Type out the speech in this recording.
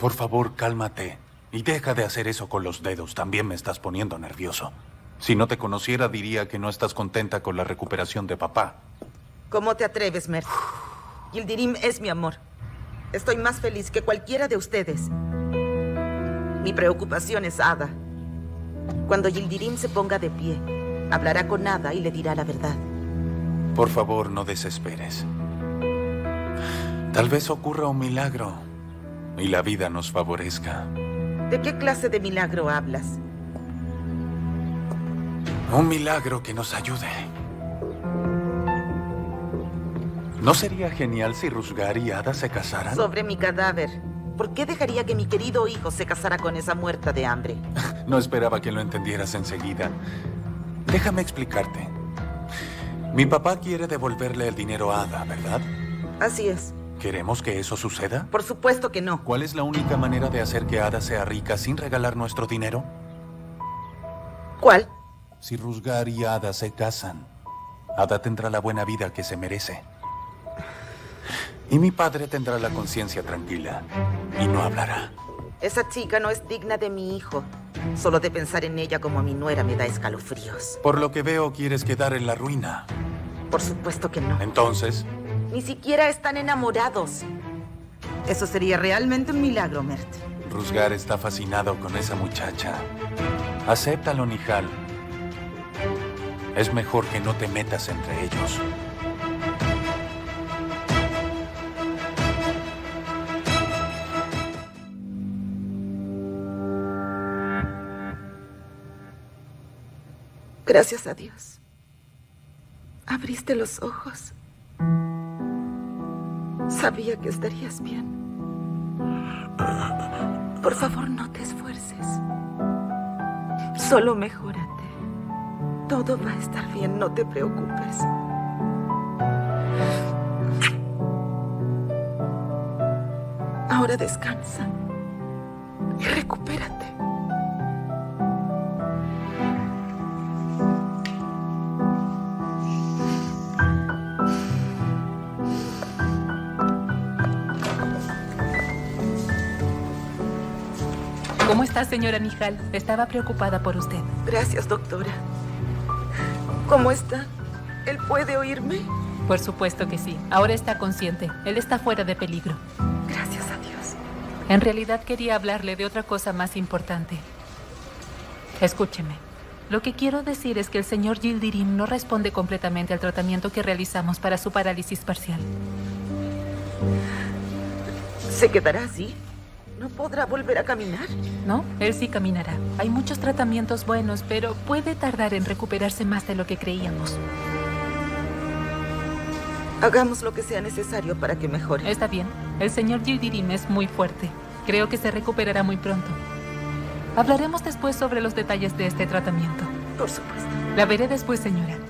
Por favor, cálmate. Y deja de hacer eso con los dedos. También me estás poniendo nervioso. Si no te conociera, diría que no estás contenta con la recuperación de papá. ¿Cómo te atreves, Mert? Yildirim es mi amor. Estoy más feliz que cualquiera de ustedes. Mi preocupación es Ada. Cuando Yildirim se ponga de pie, hablará con Ada y le dirá la verdad. Por favor, no desesperes. Tal vez ocurra un milagro y la vida nos favorezca. ¿De qué clase de milagro hablas? Un milagro que nos ayude. ¿No sería genial si Rüzgar y Ada se casaran? Sobre mi cadáver. ¿Por qué dejaría que mi querido hijo se casara con esa muerta de hambre? No esperaba que lo entendieras enseguida. Déjame explicarte. Mi papá quiere devolverle el dinero a Ada, ¿verdad? Así es. ¿Queremos que eso suceda? Por supuesto que no. ¿Cuál es la única manera de hacer que Ada sea rica sin regalar nuestro dinero? ¿Cuál? Si Rüzgar y Ada se casan, Ada tendrá la buena vida que se merece. Y mi padre tendrá la conciencia tranquila y no hablará. Esa chica no es digna de mi hijo. Solo de pensar en ella como a mi nuera me da escalofríos. Por lo que veo, quieres quedar en la ruina. Por supuesto que no. Entonces... Ni siquiera están enamorados. Eso sería realmente un milagro, Mert. Rüzgar está fascinado con esa muchacha. Acéptalo, Nihal. Es mejor que no te metas entre ellos. Gracias a Dios. Abriste los ojos. Sabía que estarías bien. Por favor, no te esfuerces. Solo mejórate. Todo va a estar bien, no te preocupes. Ahora descansa y recupérate. ¿Cómo está, señora Nihal? Estaba preocupada por usted. Gracias, doctora. ¿Cómo está? ¿Él puede oírme? Por supuesto que sí. Ahora está consciente. Él está fuera de peligro. Gracias a Dios. En realidad quería hablarle de otra cosa más importante. Escúcheme. Lo que quiero decir es que el señor Yildirim no responde completamente al tratamiento que realizamos para su parálisis parcial. ¿Se quedará así? ¿No podrá volver a caminar? No, él sí caminará. Hay muchos tratamientos buenos, pero puede tardar en recuperarse más de lo que creíamos. Hagamos lo que sea necesario para que mejore. Está bien. El señor Yildirim es muy fuerte. Creo que se recuperará muy pronto. Hablaremos después sobre los detalles de este tratamiento. Por supuesto. La veré después, señora.